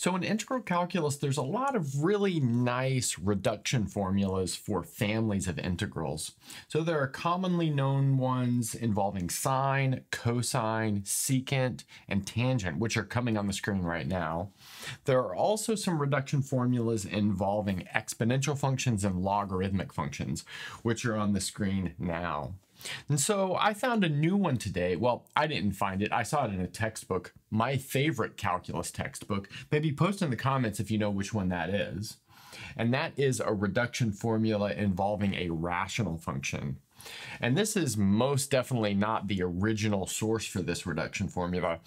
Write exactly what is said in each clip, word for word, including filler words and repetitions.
So in integral calculus, there's a lot of really nice reduction formulas for families of integrals. So there are commonly known ones involving sine, cosine, secant, and tangent, which are coming on the screen right now. There are also some reduction formulas involving exponential functions and logarithmic functions, which are on the screen now. And so I found a new one today. Well, I didn't find it. I saw it in a textbook, my favorite calculus textbook. Maybe post in the comments if you know which one that is. And that is a reduction formula involving a rational function. And this is most definitely not the original source for this reduction formula,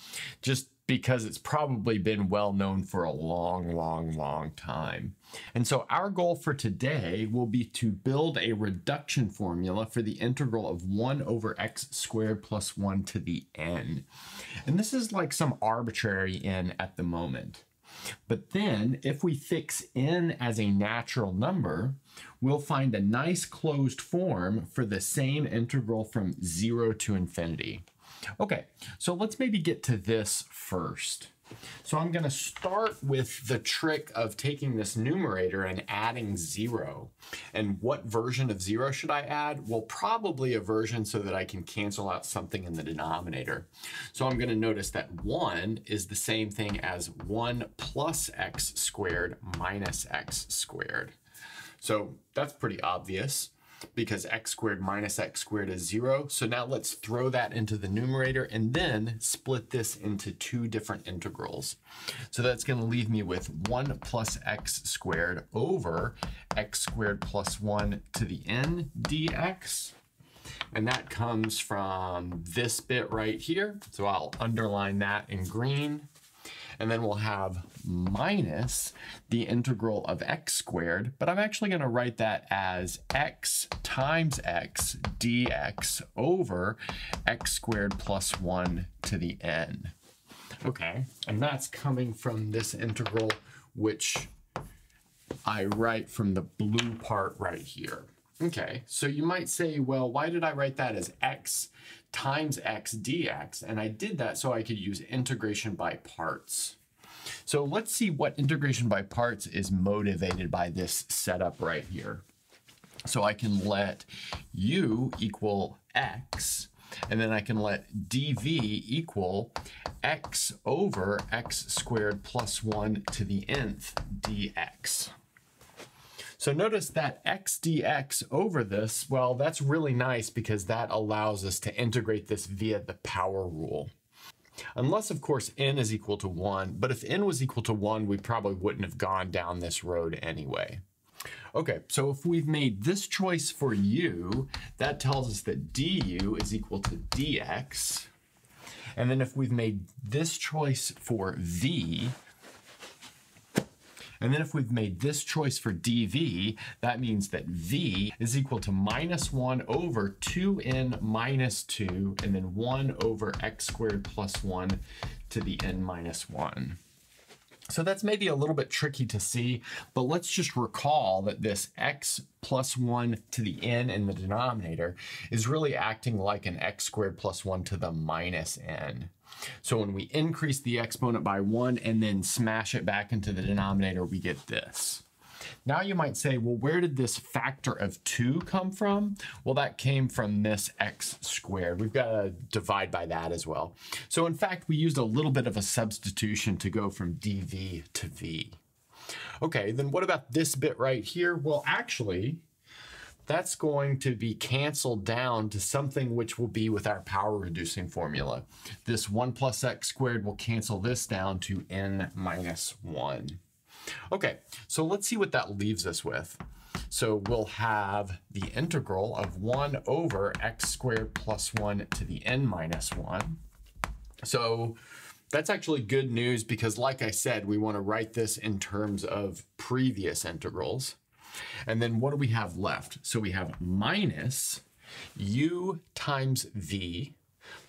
just because it's probably been well known for a long, long, long time. And so our goal for today will be to build a reduction formula for the integral of one over x squared plus one to the n. And this is like some arbitrary n at the moment. But then if we fix n as a natural number, we'll find a nice closed form for the same integral from zero to infinity. Okay, so let's maybe get to this first. So I'm going to start with the trick of taking this numerator and adding zero. And what version of zero should I add? Well, probably a version so that I can cancel out something in the denominator. So I'm going to notice that one is the same thing as one plus x squared minus x squared. So that's pretty obvious, because x squared minus x squared is zero. So now let's throw that into the numerator and then split this into two different integrals. So that's going to leave me with one plus x squared over x squared plus one to the n dx. And that comes from this bit right here. So I'll underline that in green. And then we'll have minus the integral of x squared, but I'm actually going to write that as x times x dx over x squared plus one to the n. Okay, and that's coming from this integral, which I write from the blue part right here. Okay, so you might say, well, why did I write that as x times x dx? And I did that so I could use integration by parts. So let's see what integration by parts is motivated by this setup right here. So I can let u equal x, and then I can let dv equal x over x squared plus one to the nth dx. So notice that x dx over this, well, that's really nice because that allows us to integrate this via the power rule. Unless, of course, n is equal to one, but if n was equal to one, we probably wouldn't have gone down this road anyway. Okay, so if we've made this choice for u, that tells us that du is equal to dx. And then if we've made this choice for v, And then if we've made this choice for dv, that means that v is equal to minus one over two n minus two, and then one over x squared plus one to the n minus one. So that's maybe a little bit tricky to see, but let's just recall that this x plus one to the n in the denominator is really acting like an x squared plus one to the minus n. So when we increase the exponent by one and then smash it back into the denominator, we get this. Now you might say, well, where did this factor of two come from? Well, that came from this x squared. We've got to divide by that as well. So in fact, we used a little bit of a substitution to go from dv to v. Okay, then what about this bit right here? Well, actually, that's going to be canceled down to something which will be with our power reducing formula. This one plus x squared will cancel this down to n minus one. Okay, so let's see what that leaves us with. So we'll have the integral of one over x squared plus one to the n minus one. So that's actually good news because, like I said, we want to write this in terms of previous integrals. And then what do we have left? So we have minus u times v,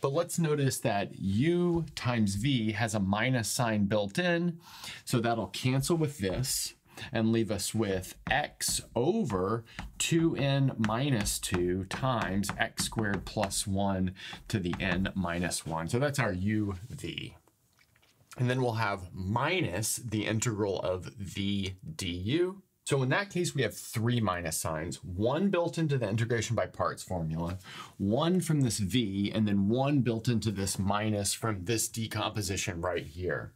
but let's notice that u times v has a minus sign built in, so that'll cancel with this and leave us with x over two n minus two times x squared plus one to the n minus one. So that's our uv. And then we'll have minus the integral of v du. So in that case, we have three minus signs, one built into the integration by parts formula, one from this v, and then one built into this minus from this decomposition right here.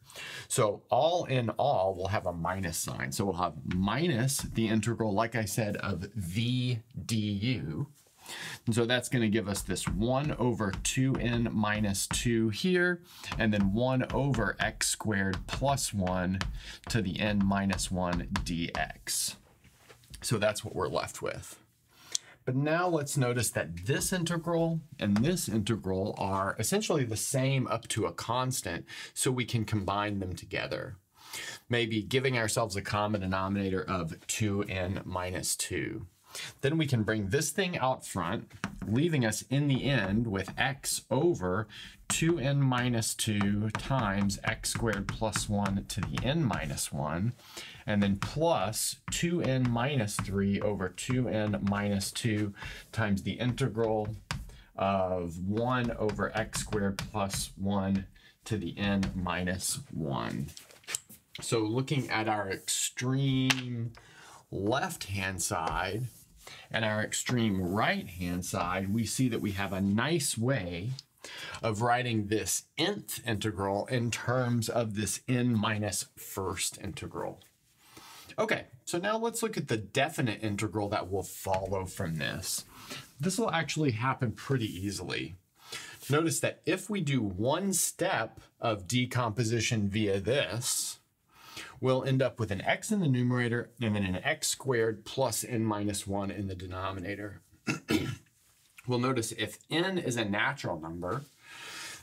So all in all, we'll have a minus sign. So we'll have minus the integral, like I said, of v du. And so that's going to give us this one over two n minus two here, and then one over x squared plus one to the n minus one dx. So that's what we're left with. But now let's notice that this integral and this integral are essentially the same up to a constant, so we can combine them together, maybe giving ourselves a common denominator of two n minus two. Then we can bring this thing out front, leaving us in the end with x over two n minus two times x squared plus one to the n minus one, and then plus two n minus three over two n minus two times the integral of one over x squared plus one to the n minus one. So looking at our extreme left-hand side, and our extreme right-hand side, we see that we have a nice way of writing this nth integral in terms of this n minus first integral. Okay, so now let's look at the definite integral that will follow from this. This will actually happen pretty easily. Notice that if we do one step of decomposition via this, we'll end up with an x in the numerator and then an x squared plus n minus one in the denominator. We'll notice if n is a natural number,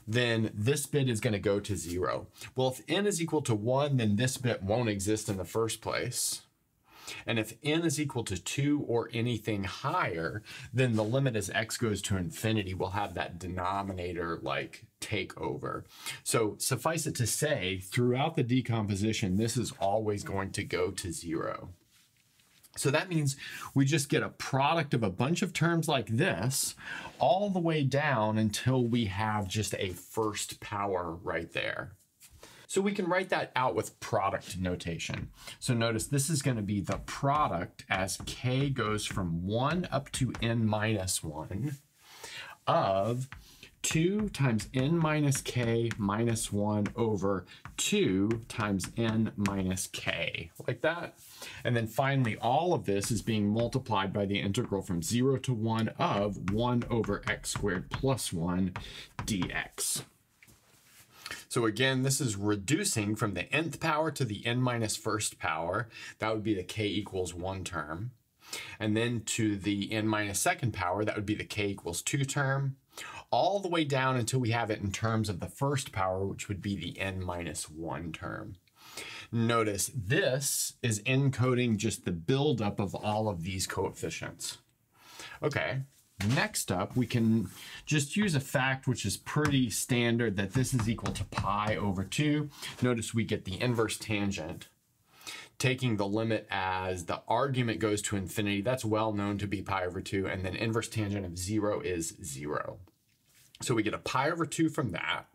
then this bit is going to go to zero. Well, if n is equal to one, then this bit won't exist in the first place. And if n is equal to two or anything higher, then the limit as x goes to infinity will have that denominator like take over. So suffice it to say, throughout the decomposition, this is always going to go to zero. So that means we just get a product of a bunch of terms like this all the way down until we have just a first power right there. So we can write that out with product notation. So notice this is going to be the product as k goes from one up to n minus one of two times n minus k minus one over two times n minus k, like that. And then finally, all of this is being multiplied by the integral from zero to one of one over x squared plus one dx. So again, this is reducing from the nth power to the n minus first power. That would be the k equals one term. And then to the n minus second power, that would be the k equals two term, all the way down until we have it in terms of the first power, which would be the n minus one term. Notice this is encoding just the buildup of all of these coefficients. Okay. Next up, we can just use a fact which is pretty standard, that this is equal to pi over two. Notice we get the inverse tangent, taking the limit as the argument goes to infinity. That's well known to be pi over two, and then inverse tangent of zero is zero. So we get a pi over two from that.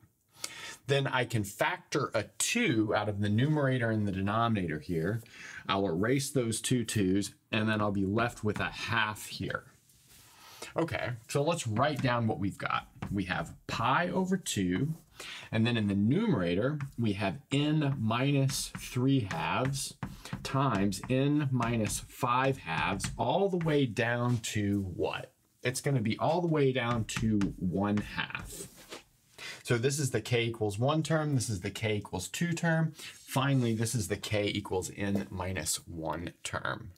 Then I can factor a two out of the numerator and the denominator here. I'll erase those two twos, and then I'll be left with a half here. Okay, so let's write down what we've got. We have pi over two, and then in the numerator, we have n minus three halves times n minus five halves all the way down to what? It's going to be all the way down to one half. So this is the k equals one term, this is the k equals two term. Finally, this is the k equals n minus one term.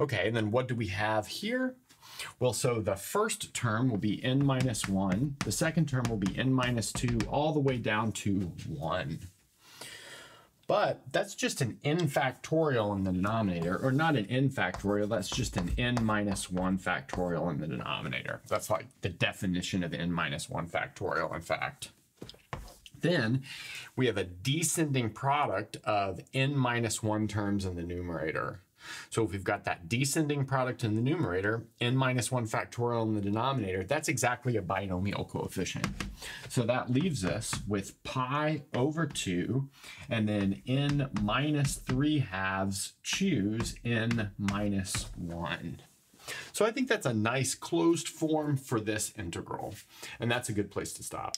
Okay, and then what do we have here? Well, so the first term will be n minus one, the second term will be n minus two, all the way down to one. But that's just an n factorial in the denominator, or not an n factorial, that's just an n minus one factorial in the denominator. That's like the definition of n minus one factorial, in fact. Then we have a descending product of n minus one terms in the numerator. So if we've got that descending product in the numerator, n minus one factorial in the denominator, that's exactly a binomial coefficient. So that leaves us with pi over two, and then n minus three halves choose n minus one. So I think that's a nice closed form for this integral, and that's a good place to stop.